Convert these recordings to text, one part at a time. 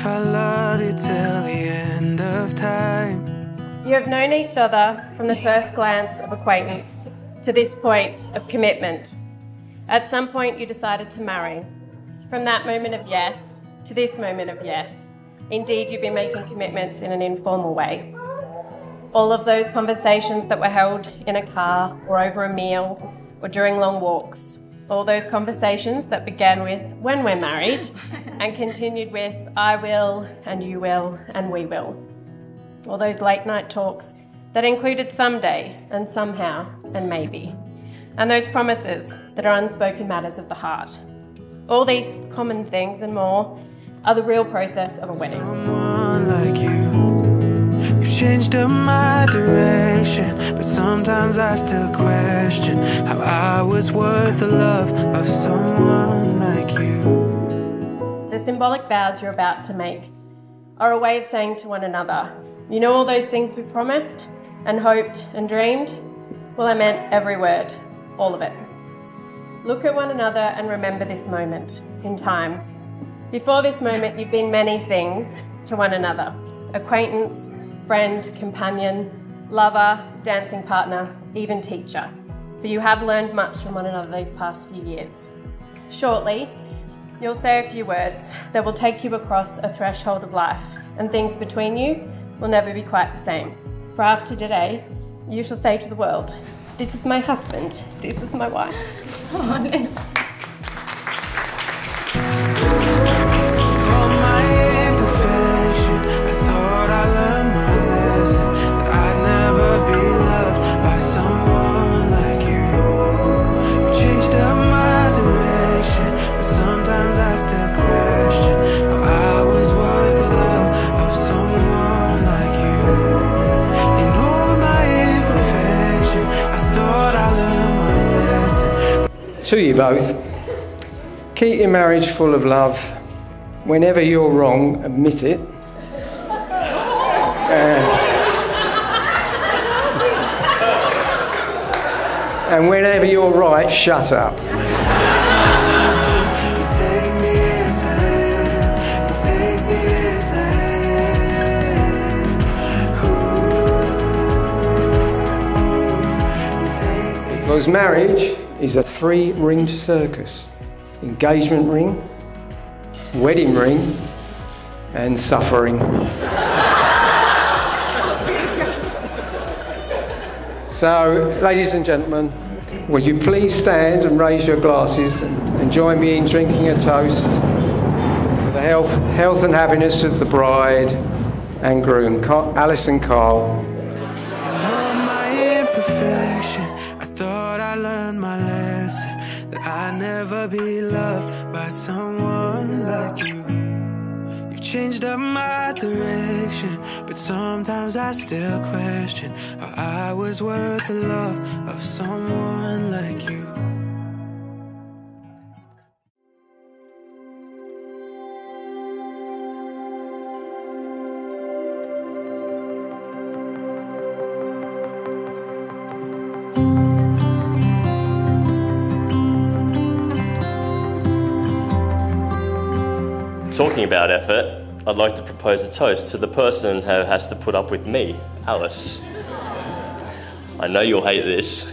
if I loved it till the end of time. You have known each other from the first glance of acquaintance to this point of commitment. At some point you decided to marry. From that moment of yes to this moment of yes, indeed you've been making commitments in an informal way. All of those conversations that were held in a car or over a meal or during long walks, all those conversations that began with when we're married and continued with I will and you will and we will. All those late night talks that included someday and somehow and maybe. And those promises that are unspoken matters of the heart. All these common things and more are the real process of a wedding. Someone like you. Changed up my direction, but sometimes I still question how I was worth the love of someone like you. The symbolic vows you're about to make are a way of saying to one another, you know all those things we promised and hoped and dreamed? Well, I meant every word, all of it. Look at one another and remember this moment in time. Before this moment, you've been many things to one another. Acquaintance, friend, companion, lover, dancing partner, even teacher. For you have learned much from one another these past few years. Shortly, you'll say a few words that will take you across a threshold of life, and things between you will never be quite the same. For after today, you shall say to the world, this is my husband, this is my wife. Oh, nice. To you both, keep your marriage full of love. Whenever you're wrong, admit it. And whenever you're right, shut up. Because marriage is a three-ringed circus. Engagement ring, wedding ring, and suffering. So, ladies and gentlemen, will you please stand and raise your glasses and join me in drinking a toast for the health and happiness of the bride and groom, Alice and Kyle. I learned my lesson, that I'd never be loved by someone like you. You've changed up my direction, but sometimes I still question how I was worth the love of someone like you. Talking about effort, I'd like to propose a toast to the person who has to put up with me, Alice. I know you'll hate this,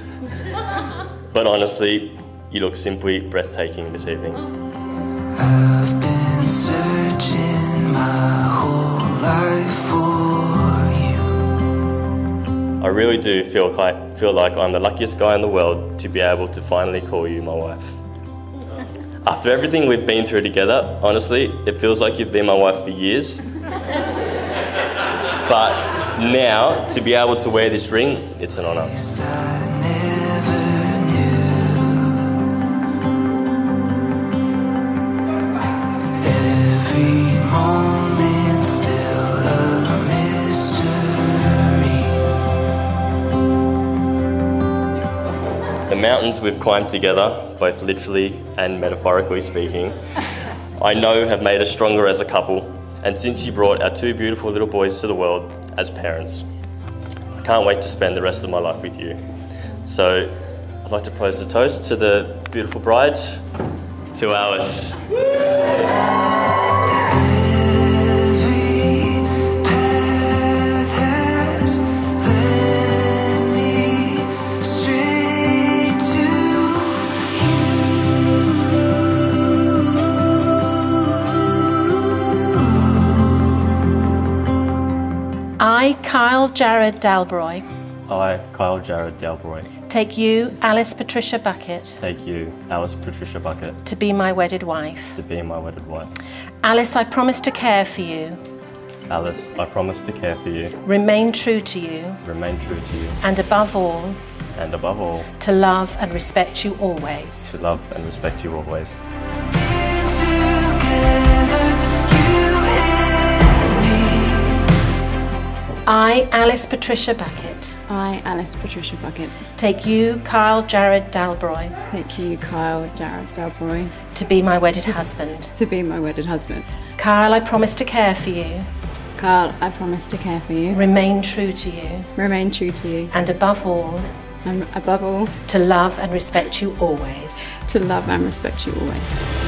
but honestly, you look simply breathtaking this evening. I've been searching my whole life for you. I really do feel like I'm the luckiest guy in the world to be able to finally call you my wife. After everything we've been through together, honestly, it feels like you've been my wife for years. But now, to be able to wear this ring, it's an honour. The mountains we've climbed together, both literally and metaphorically speaking, I know have made us stronger as a couple, and since you brought our two beautiful little boys to the world as parents, I can't wait to spend the rest of my life with you. So I'd like to pose a toast to the beautiful bride, to Alice. Kyle Jared Dalbroy. I, Kyle Jared Dalbroy. Take you, Alice Patricia Bucket. Take you, Alice Patricia Bucket. To be my wedded wife. To be my wedded wife. Alice, I promise to care for you. Alice, I promise to care for you. Remain true to you. Remain true to you. And above all. And above all. To love and respect you always. To love and respect you always. I, Alice Patricia Bucket. I, Alice Patricia Bucket. Take you, Kyle Jared Dalbroy. Take you, Kyle Jared Dalbroy. To be my wedded husband. To be my wedded husband. Kyle, I promise to care for you. Kyle, I promise to care for you. Remain true to you. Remain true to you. And above all. And above all. To love and respect you always. To love and respect you always.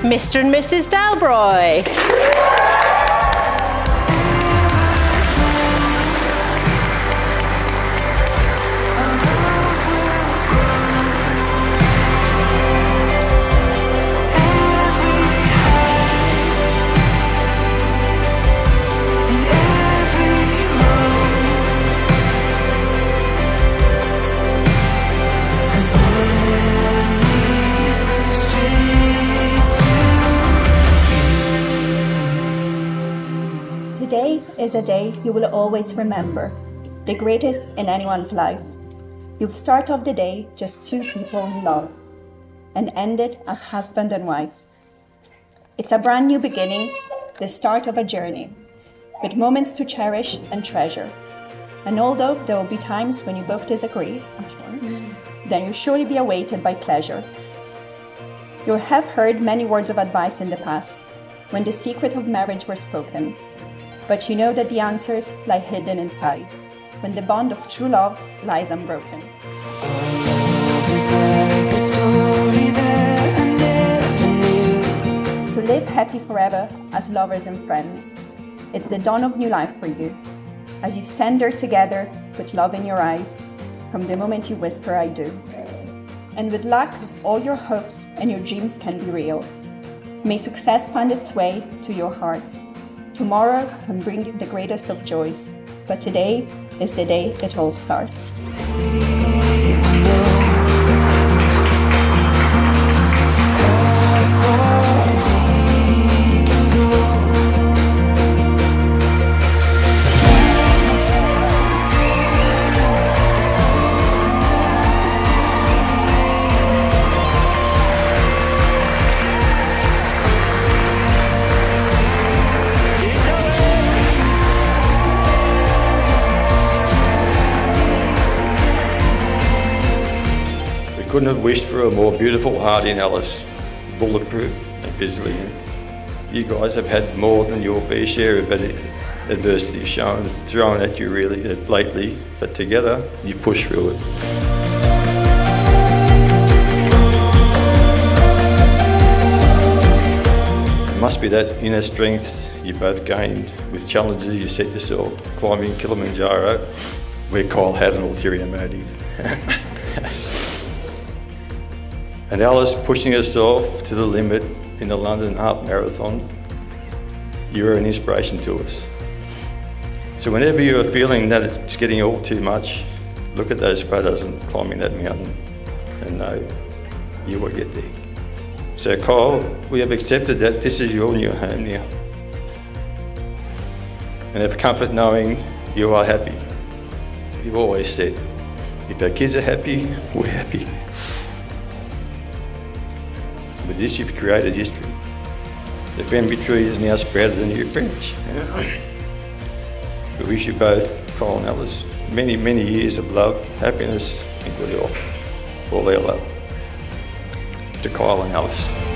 Mr. and Mrs. Dalbroy. Today is a day you will always remember, the greatest in anyone's life. You'll start off the day just two people in love and end it as husband and wife. It's a brand new beginning, the start of a journey, with moments to cherish and treasure. And although there will be times when you both disagree, I'm sure, then you'll surely be awaited by pleasure. You'll have heard many words of advice in the past, when the secret of marriage were spoken. But you know that the answers lie hidden inside, when the bond of true love lies unbroken. So live happy forever as lovers and friends. It's the dawn of new life for you, as you stand there together with love in your eyes, from the moment you whisper I do. And with luck, all your hopes and your dreams can be real. May success find its way to your hearts. Tomorrow can bring the greatest of joys, but today is the day it all starts. Couldn't have wished for a more beautiful heart in Alice, bulletproof and resilient. You guys have had more than your fair share of adversity thrown at you really lately, but together you push through it. It must be that inner strength you both gained with challenges you set yourself climbing Kilimanjaro, where Kyle had an ulterior motive. And Alice pushing herself to the limit in the London Art Marathon, you are an inspiration to us. So whenever you are feeling that it's getting all too much, look at those photos and climbing that mountain and know you will get there. So Kyle, we have accepted that this is your new home now. And have comfort knowing you are happy. You've always said, if our kids are happy, we're happy. With this, you've created history. The family tree has now sprouted a new branch. We wish you both, Kyle and Alice, many, many years of love, happiness, and good health. All our love. To Kyle and Alice.